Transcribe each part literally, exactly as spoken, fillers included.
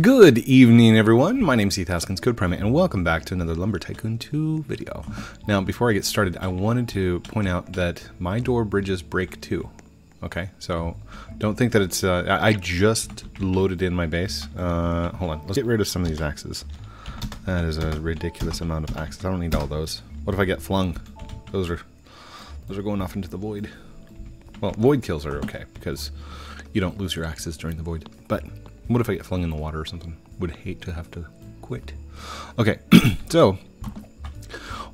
Good evening, everyone. My name's Heath Haskins, Code Primate, and welcome back to another Lumber Tycoon two video. Now, before I get started, I wanted to point out that my door bridges break too. Okay, so don't think that it's... Uh, I just loaded in my base. Uh, hold on, let's get rid of some of these axes. That is a ridiculous amount of axes. I don't need all those. What if I get flung? Those are, those are going off into the void. Well, void kills are okay, because you don't lose your axes during the void, but... what if I get flung in the water or something? Would hate to have to quit. Okay, so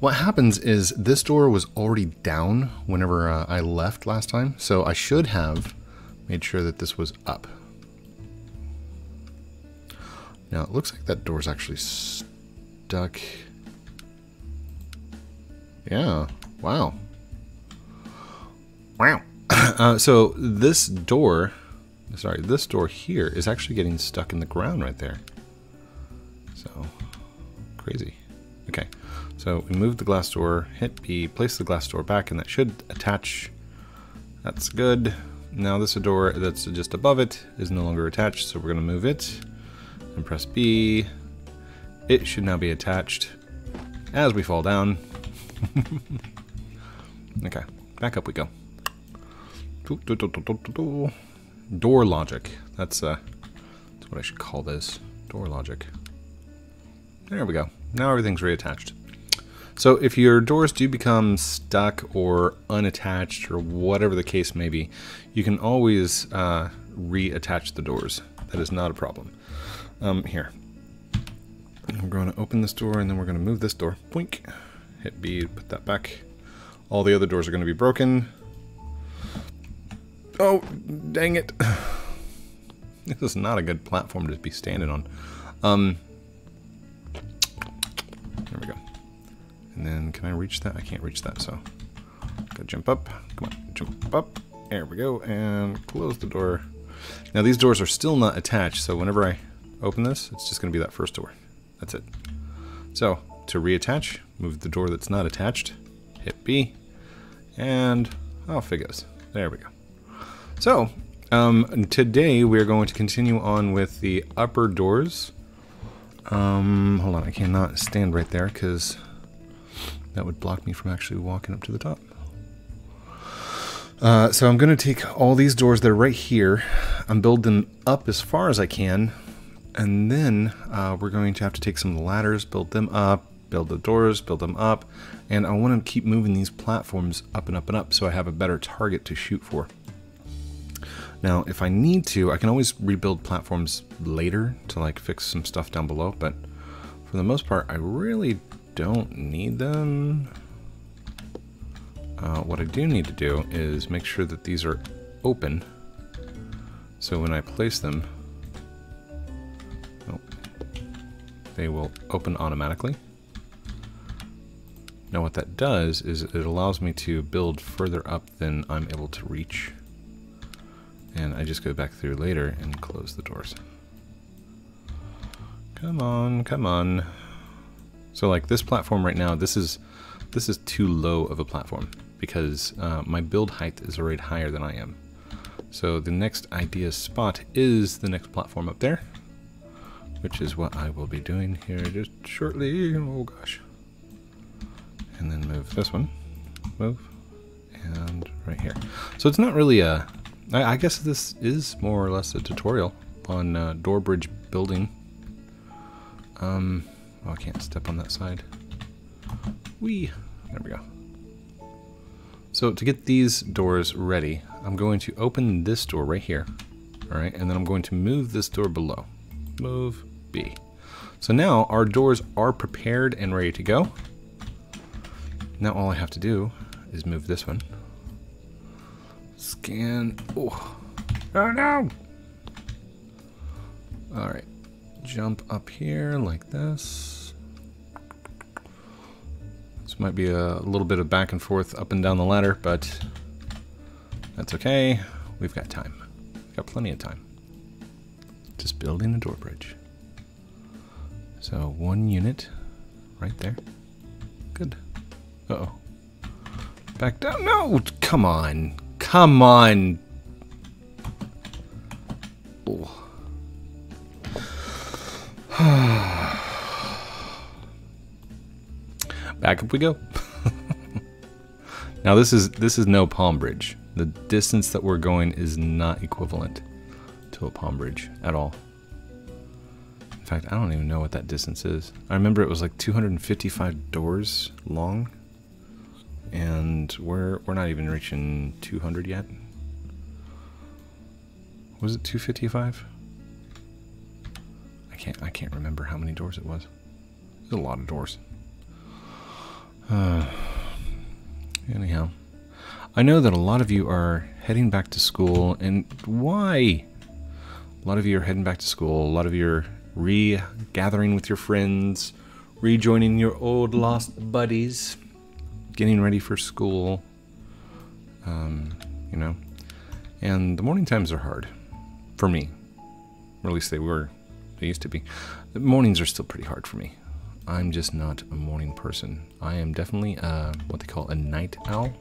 what happens is this door was already down whenever uh, I left last time, so I should have made sure that this was up. Now it looks like that door's actually stuck. Yeah, wow. Wow. uh, so this door... Sorry, this door here is actually getting stuck in the ground right there. So, crazy. Okay, so we moved the glass door, hit B, place the glass door back, and that should attach. That's good. Now this door that's just above it is no longer attached, so we're gonna move it and press B. It should now be attached as we fall down. Okay, back up we go. Do, do, do, do, do, do. Door logic. That's uh, that's what I should call this. Door logic. There we go. Now everything's reattached. So if your doors do become stuck or unattached or whatever the case may be, you can always uh, reattach the doors. That is not a problem. Um, here. We're going to open this door and then we're going to move this door. Boink. Hit B, put that back. All the other doors are going to be broken. Oh, dang it. This is not a good platform to be standing on. Um, there we go. And then can I reach that? I can't reach that, so gotta jump up. Come on, jump up. There we go, and close the door. Now these doors are still not attached, so whenever I open this, it's just gonna be that first door. That's it. So, to reattach, move the door that's not attached, hit B, and off it goes. There we go. So, um, today we're going to continue on with the upper doors. Um, hold on, I cannot stand right there because that would block me from actually walking up to the top. Uh, so I'm going to take all these doors that are right here and build them up as far as I can. And then uh, we're going to have to take some ladders, build them up, build the doors, build them up. And I want to keep moving these platforms up and up and up so I have a better target to shoot for. Now, if I need to, I can always rebuild platforms later to like fix some stuff down below, but for the most part, I really don't need them. Uh, what I do need to do is make sure that these are open. So when I place them, oh, they will open automatically. Now what that does is it allows me to build further up than I'm able to reach. And I just go back through later and close the doors. Come on, come on. So like this platform right now, this is this is too low of a platform because uh, my build height is already higher than I am. So the next idea spot is the next platform up there, which is what I will be doing here just shortly. Oh gosh. And then move this one, move, and right here. So it's not really a... I guess this is more or less a tutorial on uh, door bridge building. Um, oh, I can't step on that side. Whee! There we go. So to get these doors ready, I'm going to open this door right here. All right, and then I'm going to move this door below. Move B. So now our doors are prepared and ready to go. Now all I have to do is move this one. Scan. Oh, oh no! All right, jump up here like this. This might be a little bit of back and forth up and down the ladder, but that's okay. We've got time. We've got plenty of time. Just building a door bridge. So one unit right there. Good. Uh-oh. Back down. No, come on. Come on. Oh. back up we go. Now this is this is no palm bridge. The distance that we're going is not equivalent to a palm bridge at all. In fact, I don't even know what that distance is. I remember it was like two hundred fifty-five doors long, and we're we're not even reaching two hundred yet. Was it two fifty-five? I can't I can't remember how many doors it was. It was a lot of doors. Uh, anyhow, I know that a lot of you are heading back to school, and why? A lot of you are heading back to school. A lot of you are regathering with your friends, rejoining your old lost buddies, getting ready for school. Um, you know, and the morning times are hard for me. Or at least they were. They used to be. The mornings are still pretty hard for me. I'm just not a morning person. I am definitely uh, what they call a night owl.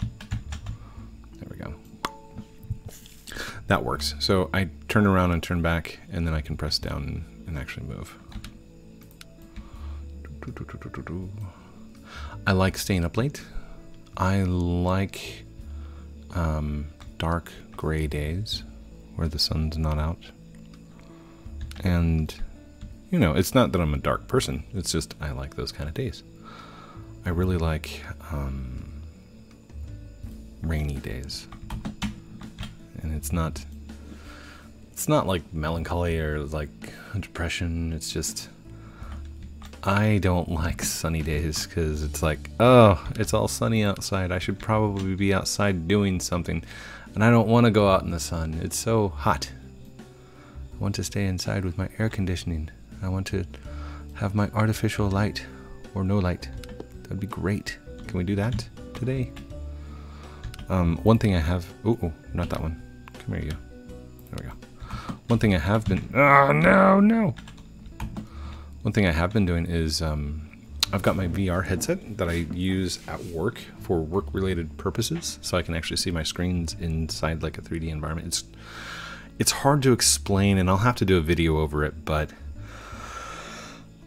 There we go. That works. So I turn around and turn back, and then I can press down and actually move. I like staying up late. I like um, dark gray days where the sun's not out. And, you know, it's not that I'm a dark person. It's just I like those kind of days. I really like um, rainy days. And it's not, it's not like melancholy or like depression. It's just, I don't like sunny days because it's like, oh, it's all sunny outside. I should probably be outside doing something. And I don't want to go out in the sun. It's so hot. I want to stay inside with my air conditioning. I want to have my artificial light or no light. That'd be great. Can we do that today? Um, one thing I have, oh, oh, not that one. Come here, you. There we go. One thing I have been, oh no, no. One thing I have been doing is um, I've got my V R headset that I use at work for work-related purposes. So I can actually see my screens inside like a three D environment. It's It's hard to explain, and I'll have to do a video over it, but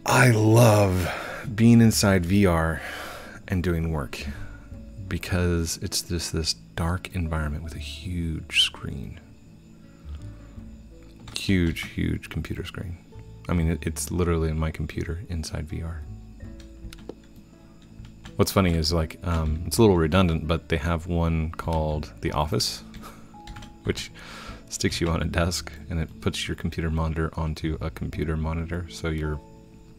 I love being inside V R and doing work because it's just this dark environment with a huge screen. Huge, huge computer screen. I mean, it's literally my computer inside V R. What's funny is like, um, it's a little redundant, but they have one called The Office, which sticks you on a desk, and it puts your computer monitor onto a computer monitor, so you're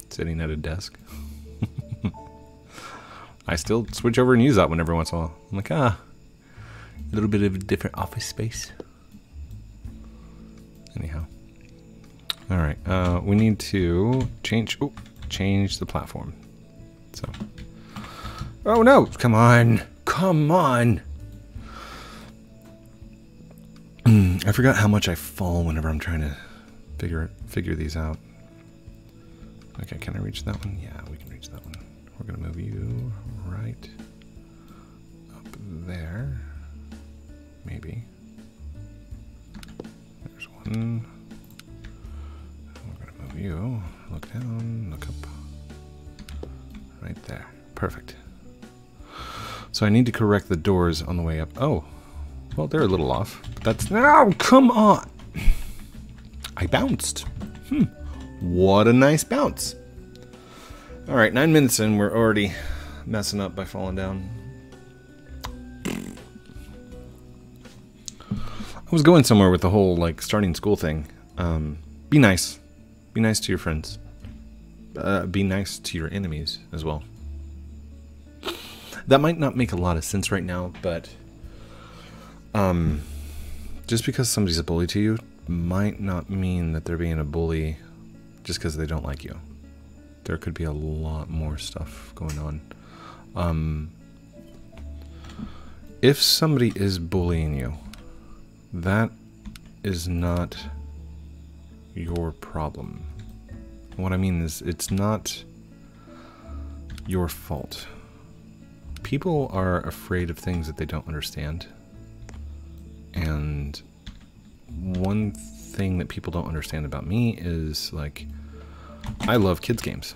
sitting at a desk. I still switch over and use that one every once in a while. I'm like, ah, a little bit of a different office space. Anyhow, all right, uh, we need to change, oh, change the platform. So, oh no, come on, come on. I forgot how much I fall whenever I'm trying to figure figure these out. Okay, can I reach that one? Yeah, we can reach that one. We're gonna move you right up there. Maybe. There's one. We're gonna move you. Look down, look up. Right there. Perfect. So I need to correct the doors on the way up. Oh. Well, they're a little off. That's, no, come on. I bounced. Hmm. What a nice bounce. All right, nine minutes in, we're already messing up by falling down. I was going somewhere with the whole like starting school thing. Um, be nice. Be nice to your friends. Uh, be nice to your enemies as well. That might not make a lot of sense right now, but Um, just because somebody's a bully to you might not mean that they're being a bully just because they don't like you. There could be a lot more stuff going on. Um, if somebody is bullying you, that is not your problem. What I mean is it's not your fault. People are afraid of things that they don't understand. And one thing that people don't understand about me is, like, I love kids games.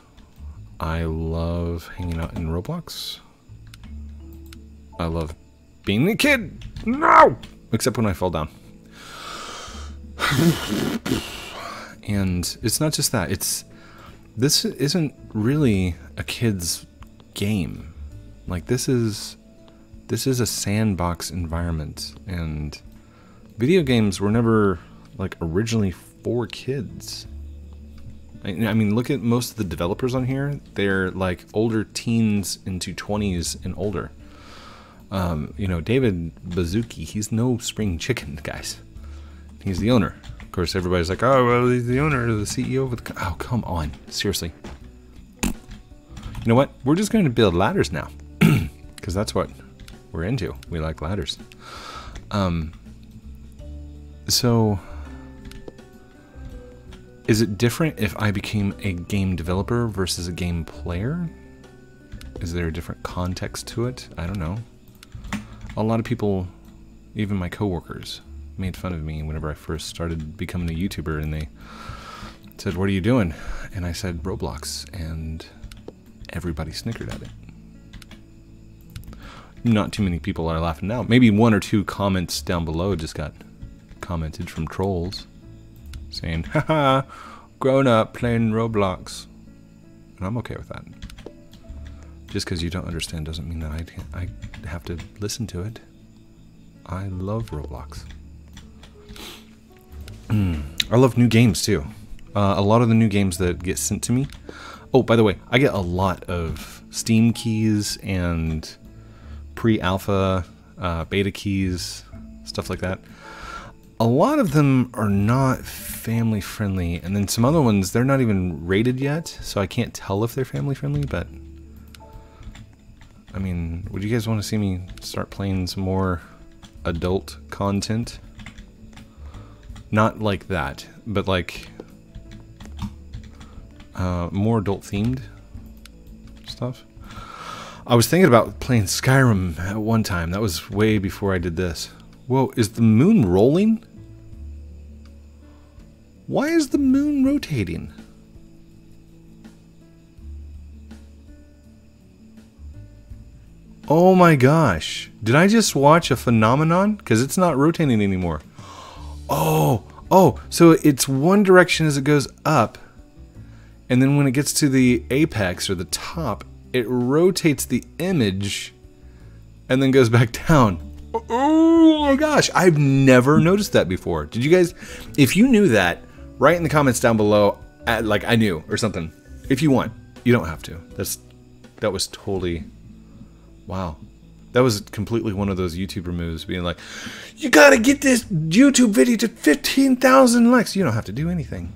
I love hanging out in Roblox. I love being the kid. No! Except when I fall down. And it's not just that. It's this isn't really a kid's game. Like this is this is a sandbox environment, and video games were never like originally for kids. I, I mean, look at most of the developers on here. They're like older teens into twenties and older. Um, you know, David Bazuki, he's no spring chicken, guys. He's the owner. Of course, everybody's like, oh, well, he's the owner, the C E O of the... Oh, come on. Seriously. You know what? We're just going to build ladders now. Because that's what we're into. We like ladders. Um, so... Is it different if I became a game developer versus a game player? Is there a different context to it? I don't know. A lot of people, even my coworkers, made fun of me whenever I first started becoming a YouTuber, and they said, what are you doing? And I said, Roblox, and everybody snickered at it. Not too many people are laughing now. Maybe one or two comments down below just got commented from trolls. Saying, haha, grown up playing Roblox. And I'm okay with that. Just because you don't understand doesn't mean that I, can't, I have to listen to it. I love Roblox. I love new games too. Uh, a lot of the new games that get sent to me. Oh, by the way, I get a lot of Steam keys and pre-alpha, uh, beta keys, stuff like that. A lot of them are not family friendly, and then some other ones, they're not even rated yet, so I can't tell if they're family friendly, but... I mean, would you guys want to see me start playing some more adult content? Not like that, but like... Uh, more adult themed stuff. I was thinking about playing Skyrim at one time, that was way before I did this. Whoa, is the moon rolling? Why is the moon rotating? Oh my gosh. Did I just watch a phenomenon? Because it's not rotating anymore. Oh, oh, so it's one direction as it goes up. And then when it gets to the apex or the top, it rotates the image and then goes back down. Oh my gosh, I've never noticed that before. Did you guys, if you knew that, write in the comments down below, at, like I knew or something. If you want, you don't have to. That's, that was totally, wow. That was completely one of those YouTuber moves being like, you gotta get this YouTube video to fifteen thousand likes. You don't have to do anything.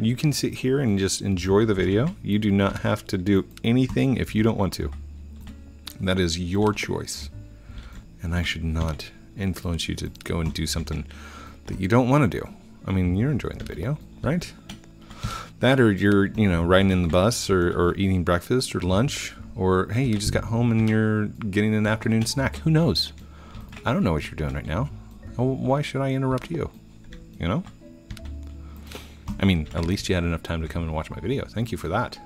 You can sit here and just enjoy the video. You do not have to do anything if you don't want to. That is your choice. And I should not influence you to go and do something that you don't want to do. I mean, you're enjoying the video, right? That or you're, you know, riding in the bus or, or eating breakfast or lunch. Or, hey, you just got home and you're getting an afternoon snack. Who knows? I don't know what you're doing right now. Why should I interrupt you? You know? I mean, at least you had enough time to come and watch my video. Thank you for that.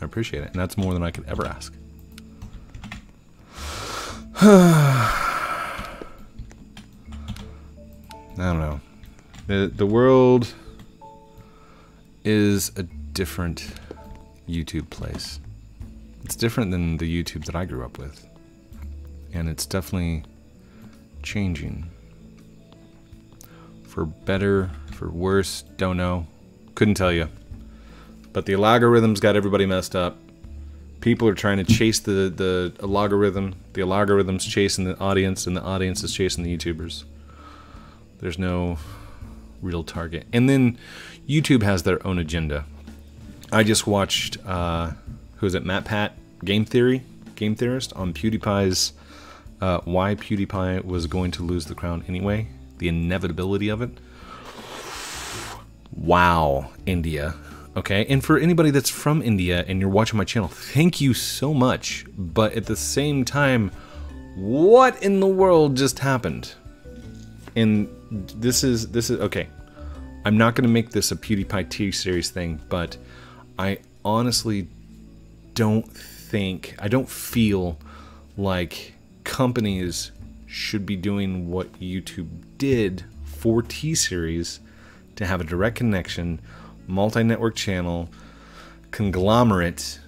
I appreciate it. And that's more than I could ever ask. I don't know. The, the world is a different YouTube place. It's different than the YouTube that I grew up with. And it's definitely changing. For better, for worse, don't know. Couldn't tell you. But the algorithm's got everybody messed up. People are trying to chase the, the logarithm. The logarithm's chasing the audience, and the audience is chasing the YouTubers. There's no real target. And then YouTube has their own agenda. I just watched, uh, who is it, MatPat, Game Theory, Game Theorist, on PewDiePie's uh, Why PewDiePie Was Going to Lose the Crown Anyway, the inevitability of it. Wow, India. Okay, and for anybody that's from India and you're watching my channel, thank you so much. But at the same time, what in the world just happened? And this is, this is, okay. I'm not gonna make this a PewDiePie T-Series thing, but I honestly don't think, I don't feel like companies should be doing what YouTube did for T-Series to have a direct connection, multi-network channel, conglomerate,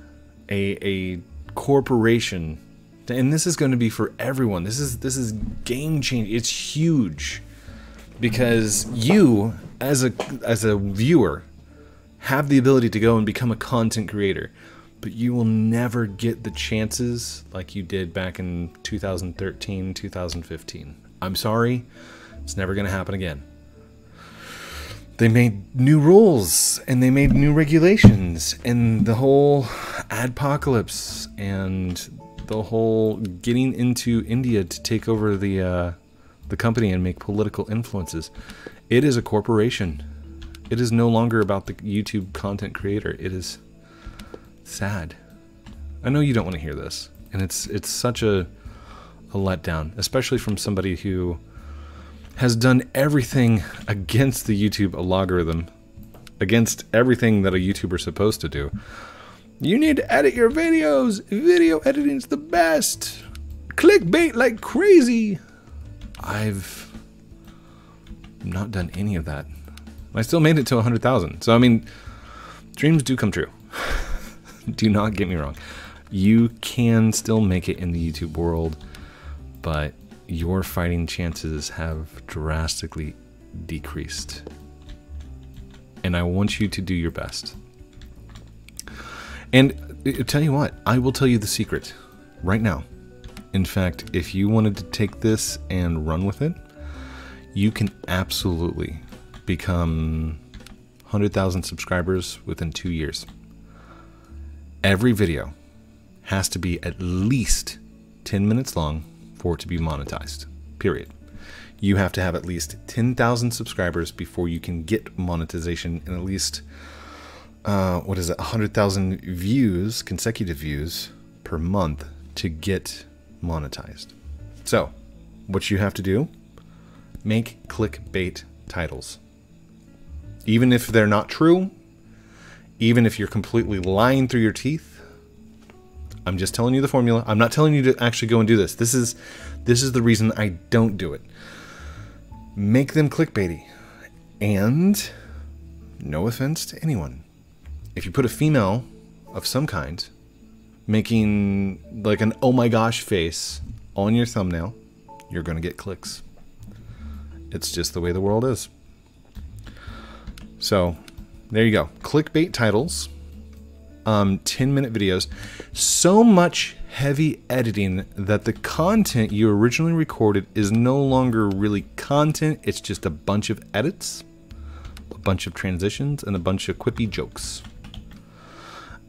a, a corporation. And this is going to be for everyone. This is this is game changing. It's huge because you, as a as a viewer, have the ability to go and become a content creator, but you will never get the chances like you did back in two thousand thirteen, two thousand fifteen. I'm sorry, it's never going to happen again. They made new rules and they made new regulations and the whole adpocalypse and the whole getting into India to take over the uh, the company and make political influences. It is a corporation. It is no longer about the YouTube content creator. It is sad. I know you don't want to hear this, and it's it's such a, a letdown, especially from somebody who has done everything against the YouTube algorithm, against everything that a YouTuber's supposed to do. You need to edit your videos. Video editing's the best. Clickbait like crazy. I've not done any of that. I still made it to one hundred thousand. So, I mean, dreams do come true. Do not get me wrong. You can still make it in the YouTube world, but your fighting chances have drastically decreased. And I want you to do your best. And tell you what, I will tell you the secret right now. In fact, if you wanted to take this and run with it, you can absolutely become one hundred thousand subscribers within two years. Every video has to be at least ten minutes long for it to be monetized, period. You have to have at least ten thousand subscribers before you can get monetization, and at least Uh, what is it, one hundred thousand views, consecutive views per month to get monetized. So, what you have to do, make clickbait titles. Even if they're not true, even if you're completely lying through your teeth, I'm just telling you the formula. I'm not telling you to actually go and do this. This is, this is the reason I don't do it. Make them clickbaity. And no offense to anyone, if you put a female of some kind making like an oh my gosh face on your thumbnail, you're going to get clicks. It's just the way the world is. So there you go. Clickbait titles, um, ten minute videos, so much heavy editing that the content you originally recorded is no longer really content. It's just a bunch of edits, a bunch of transitions, and a bunch of quippy jokes.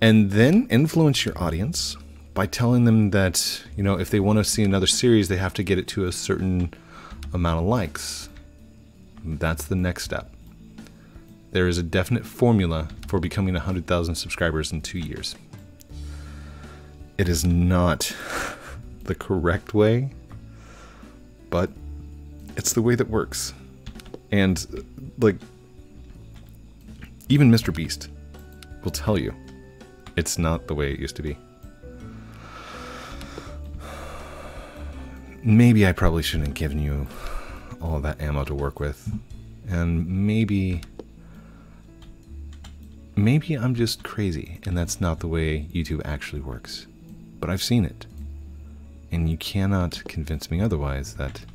And then influence your audience by telling them that, you know, if they want to see another series, they have to get it to a certain amount of likes. That's the next step. There is a definite formula for becoming one hundred thousand subscribers in two years. It is not the correct way, but it's the way that works. And, like, even Mister Beast will tell you it's not the way it used to be. Maybe I probably shouldn't have given you all that ammo to work with. And maybe, maybe I'm just crazy and that's not the way YouTube actually works. But I've seen it. And you cannot convince me otherwise that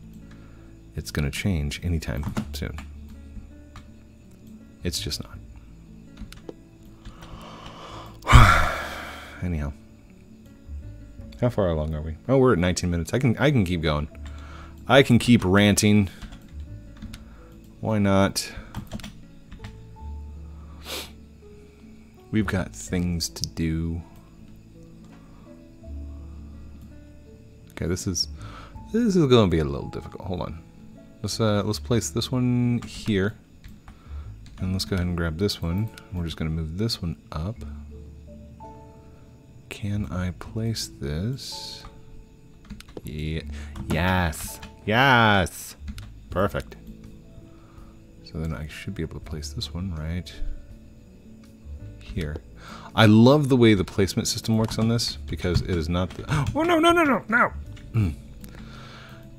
it's going to change anytime soon. It's just not. Anyhow, how far along are we? Oh, we're at nineteen minutes. I can I can keep going. I can keep ranting. Why not? We've got things to do. Okay, this is this is going to be a little difficult. Hold on. Let's uh, let's place this one here, and let's go ahead and grab this one. We're just going to move this one up. Can I place this? Yeah. Yes. Yes. Perfect. So then I should be able to place this one right here. I love the way the placement system works on this, because it is not the... Oh, no, no, no, no, no! Mm.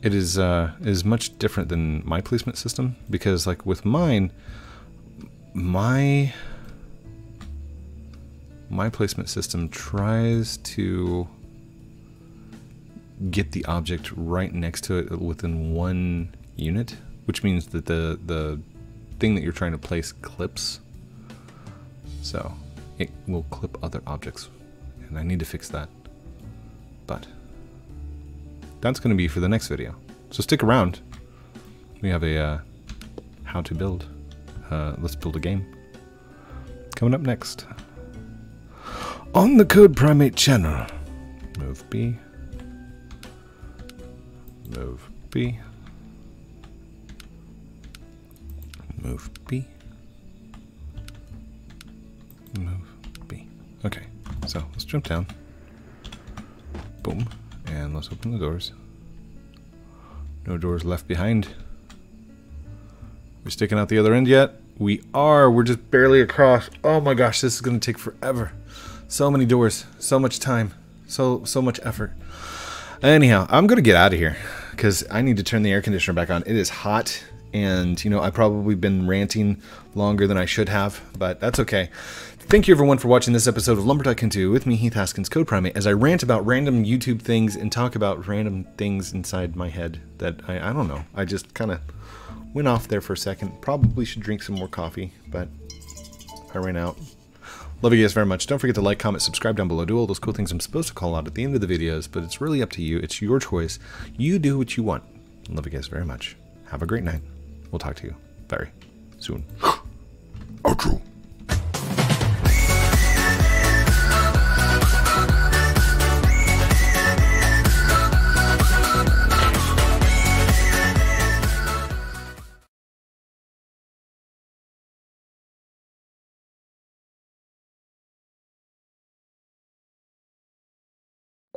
It is, uh, it is much different than my placement system, because, like, with mine, my... my placement system tries to get the object right next to it within one unit, which means that the the thing that you're trying to place clips, so it will clip other objects, and I need to fix that, but that's going to be for the next video, so stick around. We have a uh, how to build uh, let's build a game coming up next on the Code Primate channel. Move B. Move B. Move B. Move B. Okay, so let's jump down. Boom. And let's open the doors. No doors left behind. We're sticking out the other end yet? We are. We're just barely across. Oh my gosh, this is going to take forever. So many doors, so much time, so so much effort. Anyhow, I'm gonna get out of here because I need to turn the air conditioner back on. It is hot, and you know, I've probably been ranting longer than I should have, but that's okay. Thank you everyone for watching this episode of Lumber Tycoon two with me, Heath Haskins, Code Primate, as I rant about random YouTube things and talk about random things inside my head that I, I don't know. I just kind of went off there for a second. Probably should drink some more coffee, but I ran out. Love you guys very much. Don't forget to like, comment, subscribe down below. Do all those cool things I'm supposed to call out at the end of the videos, but it's really up to you. It's your choice. You do what you want. Love you guys very much. Have a great night. We'll talk to you very soon. Outro.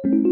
Thank you.